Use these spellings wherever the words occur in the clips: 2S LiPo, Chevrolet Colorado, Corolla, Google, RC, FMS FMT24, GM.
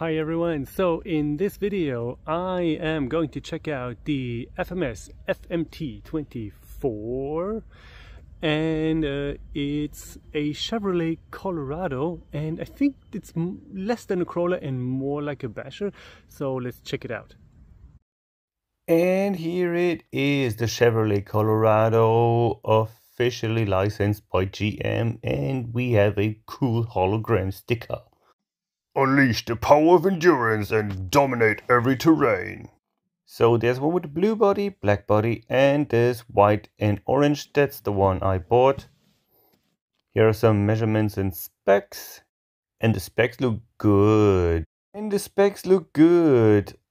Hi everyone, so in this video I am going to check out the FMS FMT24 and it's a Chevrolet Colorado, and I think it's less than a Corolla and more like a Basher, so let's check it out. And here it is, the Chevrolet Colorado officially licensed by GM, and we have a cool hologram sticker. Unleash the power of endurance and dominate every terrain. So there's one with the blue body, black body, and there's white and orange. That's the one I bought. Here are some measurements and specs. And the specs look good.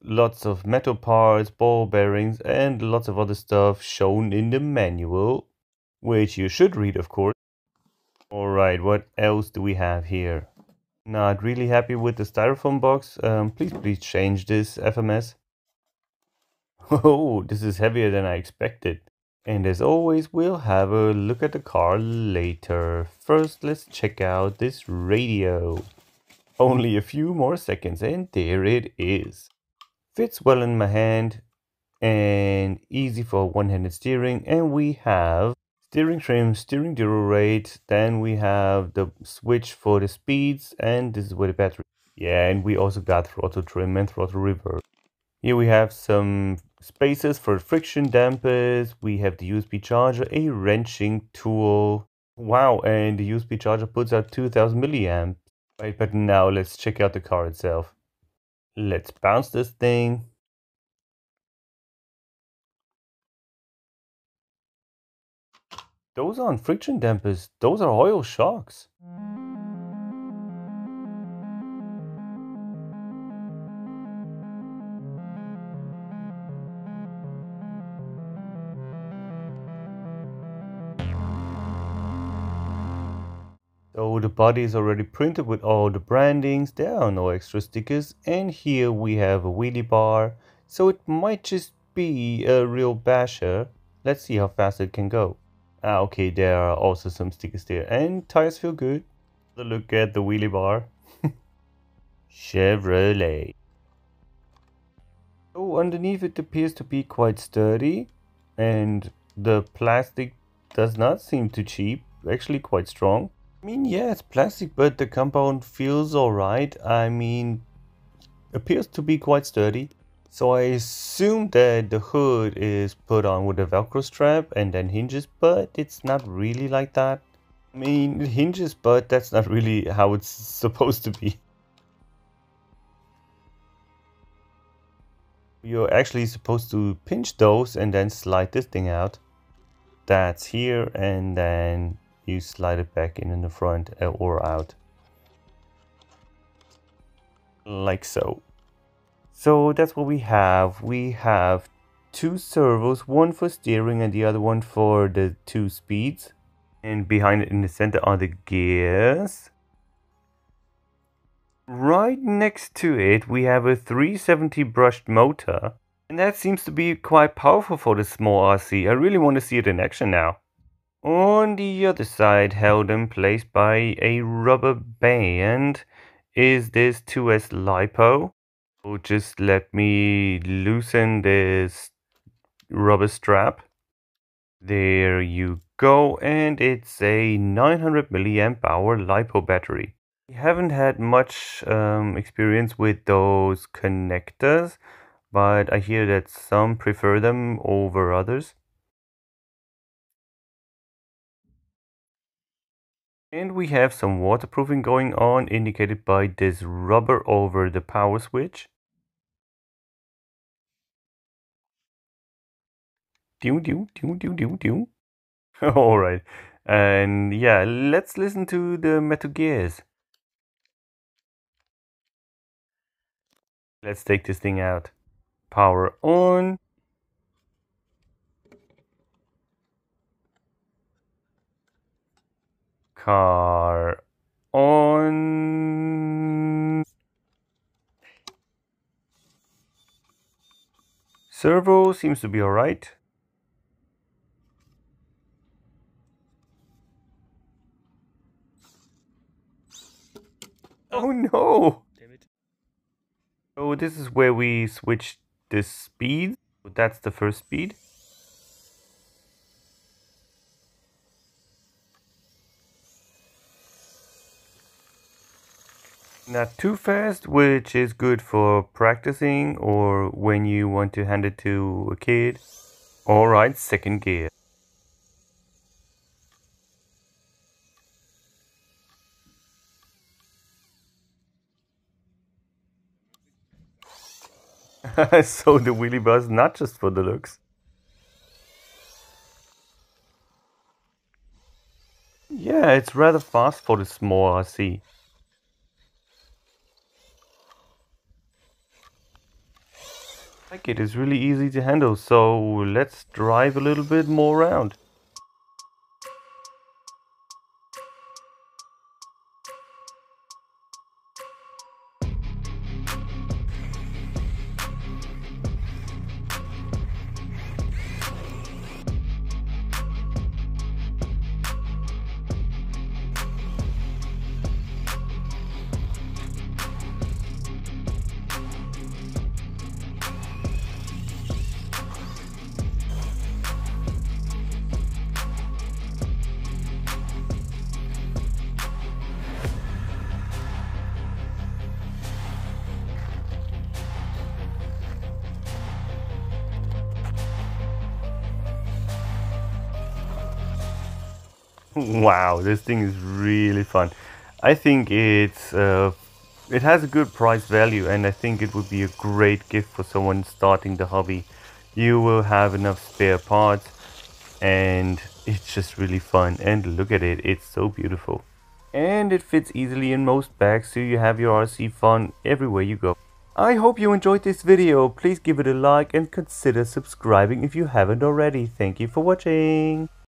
Lots of metal parts, ball bearings, and lots of other stuff shown in the manual, which you should read, of course. Alright, what else do we have here? Not really happy with the styrofoam box. Please change this, FMS. Oh, this is heavier than I expected. And as always, we'll have a look at the car later. First, let's check out this radio. Only a few more seconds and there it is. Fits well in my hand and easy for one-handed steering. And we have steering trim, steering dual rate, then we have the switch for the speeds, and this is where the battery. Yeah, and we also got throttle trim and throttle reverse. Here we have some spaces for friction dampers, we have the USB charger, a wrenching tool. Wow, and the USB charger puts out 2000 milliamps. Right, but now let's check out the car itself. Let's bounce this thing. Those aren't friction dampers, those are oil shocks. So the body is already printed with all the brandings, there are no extra stickers, and here we have a wheelie bar, so it might just be a real Basher. Let's see how fast it can go. Ah, okay, there are also some stickers there, and tires feel good. Look at the wheelie bar. Chevrolet. Oh, underneath it appears to be quite sturdy, and the plastic does not seem too cheap, actually quite strong. I mean, yeah, it's plastic, but the compound feels alright. I mean, appears to be quite sturdy. So I assume that the hood is put on with a Velcro strap and then hinges, but it's not really like that. I mean, it hinges, but that's not really how it's supposed to be. You're actually supposed to pinch those and then slide this thing out. That's here, and then you slide it back in the front or out. Like so. So that's what we have. We have two servos, one for steering and the other one for the two speeds. And behind it in the center are the gears. Right next to it we have a 370 brushed motor. And that seems to be quite powerful for the small RC. I really want to see it in action now. On the other side, held in place by a rubber band, is this 2S LiPo. So just let me loosen this rubber strap. There you go, and it's a 900 milliamp hour LiPo battery. We haven't had much experience with those connectors, but I hear that some prefer them over others. And we have some waterproofing going on, indicated by this rubber over the power switch. Alright, and yeah, let's listen to the metal gears. Let's take this thing out. Power on. Car on. Servo seems to be alright. Oh no! Damn it. So this is where we switch the speed. That's the first speed. Not too fast, which is good for practicing or when you want to hand it to a kid. Alright, second gear. So the wheelie bus, not just for the looks. Yeah, it's rather fast for the small RC. It is really easy to handle, so let's drive a little bit more around. Wow, this thing is really fun. I think it has a good price value, and I think it would be a great gift for someone starting the hobby. You will have enough spare parts, and it's just really fun. And look at it, it's so beautiful. And it fits easily in most bags, so you have your RC fun everywhere you go. I hope you enjoyed this video. Please give it a like and consider subscribing if you haven't already. Thank you for watching.